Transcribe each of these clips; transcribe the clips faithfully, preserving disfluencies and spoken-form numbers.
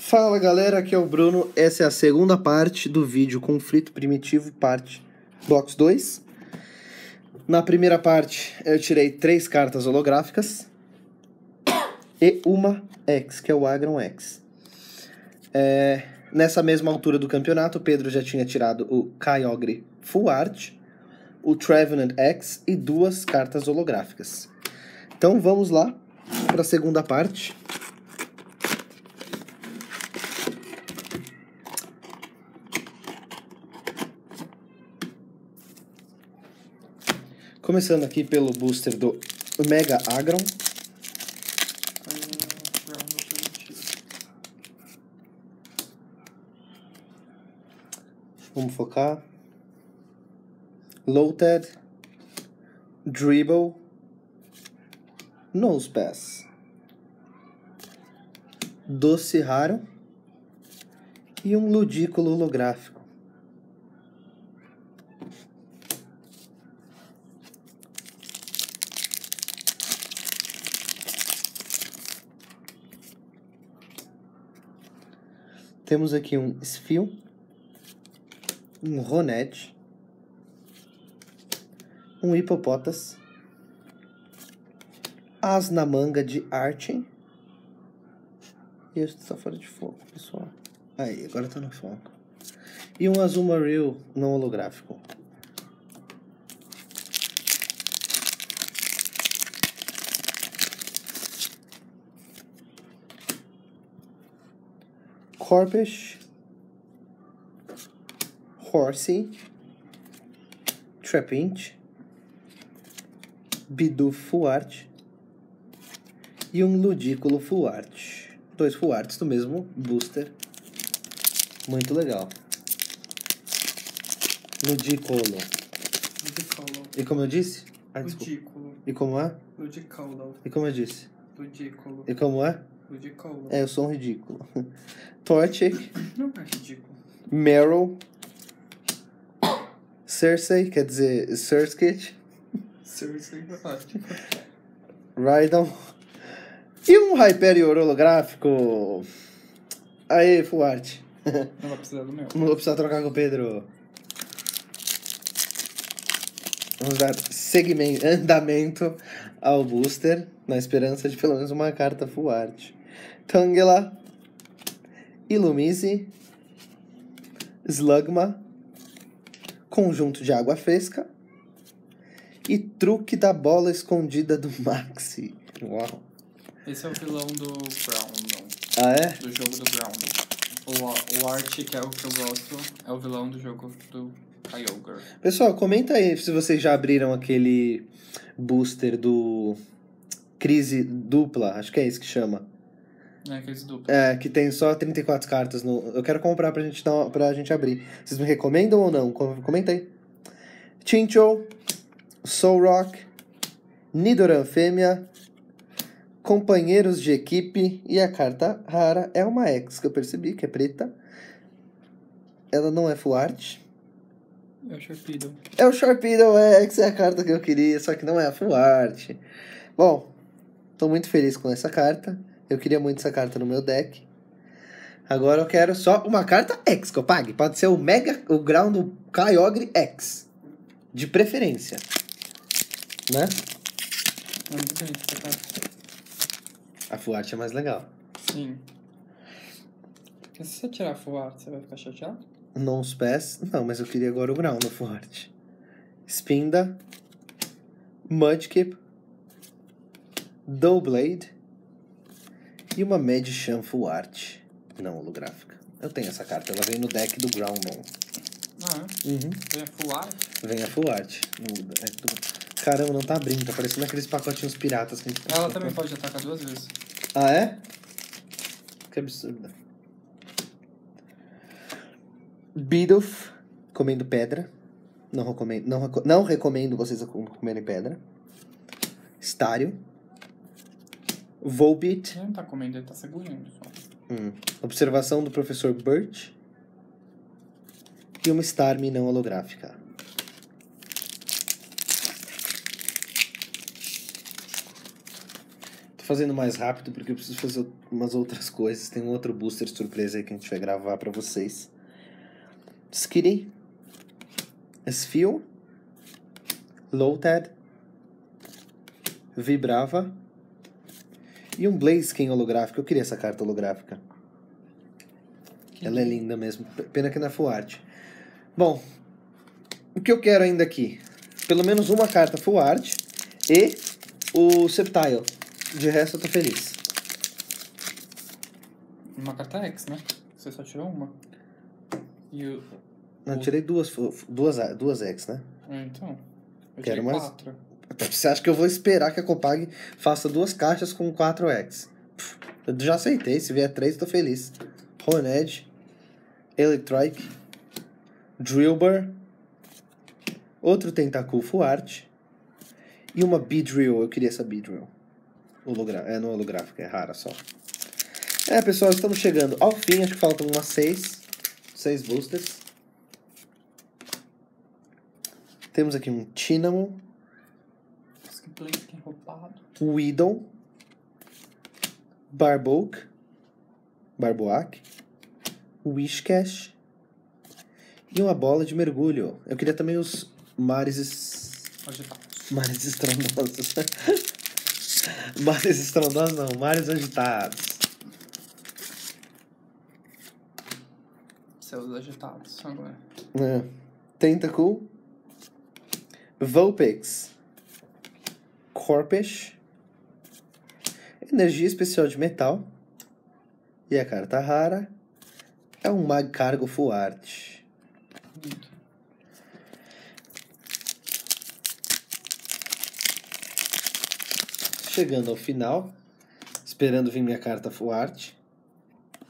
Fala galera, aqui é o Bruno, essa é a segunda parte do vídeo Conflito Primitivo, parte Blocos dois. Na primeira parte eu tirei três cartas holográficas e uma X, que é o Aggron X. É, nessa mesma altura do campeonato, o Pedro já tinha tirado o Kyogre Full Art, o Trevenant X e duas cartas holográficas. Então vamos lá para a segunda parte. Começando aqui pelo booster do Mega Aggron. Vamos focar. Loaded, Dribble, Nose Pass, Doce Raro e um Ludicolo holográfico. Temos aqui um Sfeel, um Ronet, um Hippopotas, As na Manga de Archie. E isso tá fora de foco, pessoal. Aí, agora tá no foco. E um Azumarill não holográfico. Corphish, Horsea, Trapinch, Bidoof Full Art e um Ludicolo Full Art. Dois Full Arts do mesmo booster. Muito legal. Ludicolo. Ludicolo. E como eu disse? Ah, Ludicolo. E como é? Ludicolo. E como eu disse? Ludicolo. E como é? Ludicolo. É, eu sou um ridículo. Torchic. Não é ridículo. Meryl. Cersei, quer dizer, Surskit. Cersei, Rhydon. E um Hyperior holográfico. Aê, Full Art. Não vai precisar do meu. Não vou precisar trocar com o Pedro. Vamos dar segmento, andamento ao booster, na esperança de pelo menos uma carta Full Art. Tangela, Illumise, Slugma, Conjunto de Água Fresca e Truque da Bola Escondida do Maxi. Uau! Esse é o vilão do Groudon. Ah, é? Do jogo do Groudon. O, o Archie, que é o que eu gosto, é o vilão do jogo do Kyogre. Pessoal, comenta aí se vocês já abriram aquele booster do Crise Dupla, acho que é isso que chama. É, Crise Dupla. É, que tem só trinta e quatro cartas. No... Eu quero comprar pra gente, dar, pra gente abrir. Vocês me recomendam ou não? Comenta aí. Chinchou, Solrock, Nidoran Fêmea, Companheiros de Equipe e a carta rara é uma X, que eu percebi, que é preta. Ela não é Full Art. É o Sharpedo. É o Sharpedo, é, essa é a carta que eu queria, só que não é a Full Art. Bom, tô muito feliz com essa carta. Eu queria muito essa carta no meu deck. Agora eu quero só uma carta X, Copag. Pode ser o Mega, o Ground do Kyogre X. De preferência. Né? É muito bonito essa carta. A Full Art é mais legal. Sim. E se você tirar a Full Art, você vai ficar chateado? Nonce Pass, não, mas eu queria agora o Ground no Full Art. Spinda, Mudkip, Doublade e uma Medicham Full Art, não holográfica. Eu tenho essa carta, ela vem no deck do Groundon. Ah, uhum. Vem a Full Art? Vem a Full Art. Caramba, não tá abrindo, tá parecendo aqueles pacotinhos piratas que a gente ela pode também pode atacar duas vezes. Ah, é? Que absurdo. Bidoof, comendo pedra. Não recomendo, não, reco não recomendo vocês comerem pedra. Estário. Volbeat. Ele não tá comendo, ele tá segurando só. Hum. Observação do professor Burt. E uma Starmie não holográfica. Tô fazendo mais rápido, porque eu preciso fazer umas outras coisas. Tem um outro booster surpresa aí que a gente vai gravar pra vocês. Skitty, Esfio, Lotad, Vibrava e um Blaziken holográfico. Eu queria essa carta holográfica. Ela é linda mesmo. Pena que não é full art. Bom, o que eu quero ainda aqui? Pelo menos uma carta full art e o Sceptile. De resto eu tô feliz. Uma carta X, né? Você só tirou uma. E o... Não, eu tirei duas, duas, duas X, né? É, então. Eu quero mais quatro. Você acha que eu vou esperar que a Copag faça duas caixas com quatro X? Pff, eu já aceitei. Se vier três, tô feliz. Honed, Electrike, Drillbur, outro Tentacool Full Art e uma Beedrill. Eu queria essa Beedrill. É, não holográfica, é rara só. É, pessoal, estamos chegando ao fim. Acho que faltam umas seis. Seis boosters. Temos aqui um Cinnamon. Weedon. Barboak. Barboak. Wishcash. E uma bola de mergulho. Eu queria também os mares... Es... Mares estrondosos. Mares estrondosos não, mares agitados. Céus agitados, agora. É. Tentacool. Vulpix. Corphish. Energia especial de metal. E a carta rara. É um Magcargo Full Art. Chegando ao final, esperando vir minha carta full art,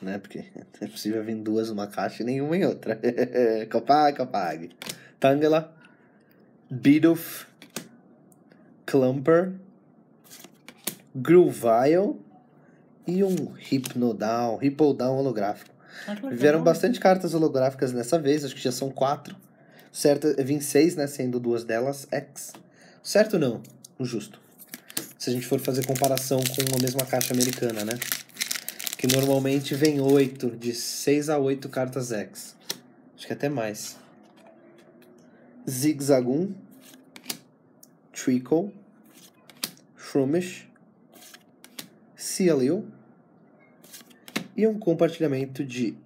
né? Porque é possível vir duas numa caixa e nenhuma em outra. Copag, Copag. Tangela, Bidoof, Clumper, Grouvyle e um Hypnodon, Hippowdon holográfico. Vieram bastante cartas holográficas nessa vez, acho que já são quatro. Certo, vim seis, né? Sendo duas delas X. Certo não, justo. Se a gente for fazer comparação com a mesma caixa americana, né? Que normalmente vem oito, de seis a oito cartas X. Acho que até mais. Zigzagoon, Treacle, Shroomish, Sealil. E um compartilhamento de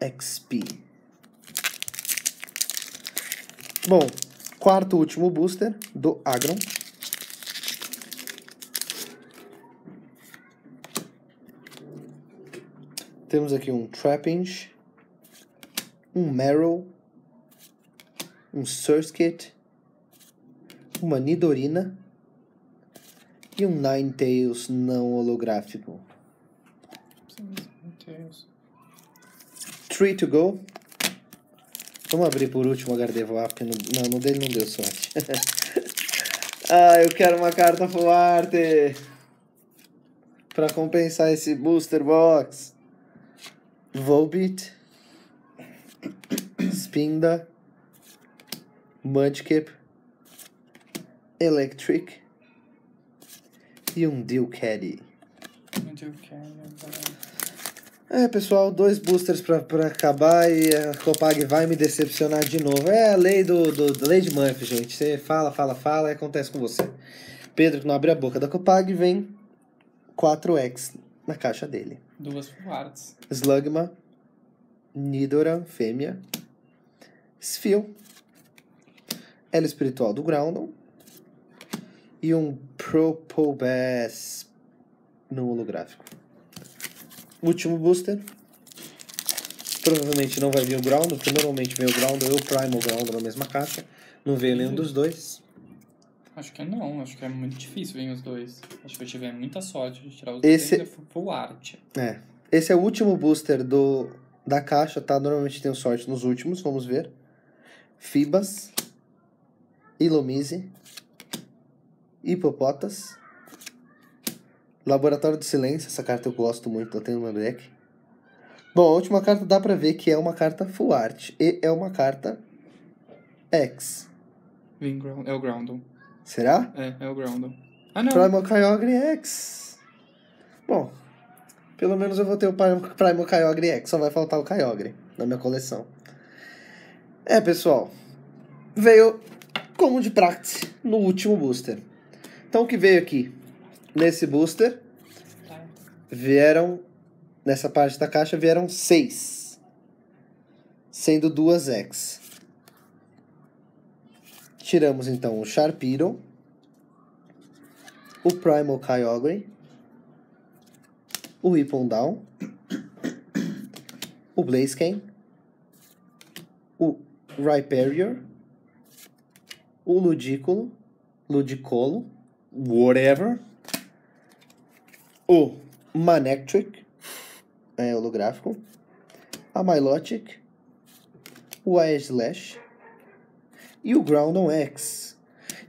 X P. Bom, quarto último booster do Aggron. Temos aqui um Trapinch, um Meryl, um Surskit, uma Nidorina e um Ninetales não holográfico. Three to go. Vamos abrir por último o Gardevoir, porque no, não, no dele não deu sorte. Ah, eu quero uma carta full art pra compensar esse booster box. Volbeat, Spinda, Mudkip, Electric e um Dilcaddy. É, pessoal, dois boosters pra, pra acabar e a Copag vai me decepcionar de novo. É a lei do, do, do lei de Murphy, gente. Você fala, fala, fala e acontece com você. Pedro, que não abre a boca da Copag, vem quatro X na caixa dele. Duas full arts. Slugma, Nidoran, fêmea, Sfil, ela espiritual do Groudon e um Propobas no holográfico. Último booster. Provavelmente não vai vir o Groudon, porque normalmente vem o Groudon e o Primal Groudon na mesma caixa. Não veio nenhum dos dois. Acho que não, acho que é muito difícil vir os dois. Acho que eu tive muita sorte de tirar os esse... dois e full art. É. Esse é o último booster do, da caixa, tá? Normalmente tenho sorte nos últimos, vamos ver. Fibas, Illumise, Hippopotas, Laboratório do Silêncio, essa carta eu gosto muito, eu tenho no meu deck. Bom, a última carta dá pra ver que é uma carta full art e é uma carta X. É o Groundon. Será? É, é o Groundon. Ah, não. Primal Kyogre X. Bom, pelo menos eu vou ter o Primal Kyogre X, só vai faltar o Kyogre na minha coleção. É, pessoal, veio como de prática no último booster. Então o que veio aqui? Nesse booster vieram, nessa parte da caixa, vieram seis, sendo duas X. Tiramos então o Sharpedo, o Primal Kyogre, o Hippowdon, o Blaziken, o Hyperior, o Ludicolo, Ludicolo, whatever, o Manectric, é holográfico, a Milotic, o Aegislash e o Groudon X.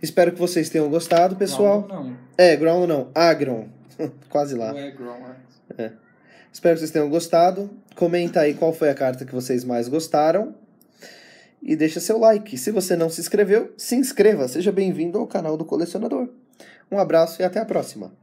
Espero que vocês tenham gostado, pessoal. Groudon não. É, Groudon não, Aggron. Quase lá. É, Groudon X. É. Espero que vocês tenham gostado. Comenta aí qual foi a carta que vocês mais gostaram. E deixa seu like. Se você não se inscreveu, se inscreva. Seja bem-vindo ao canal do Colecionador. Um abraço e até a próxima.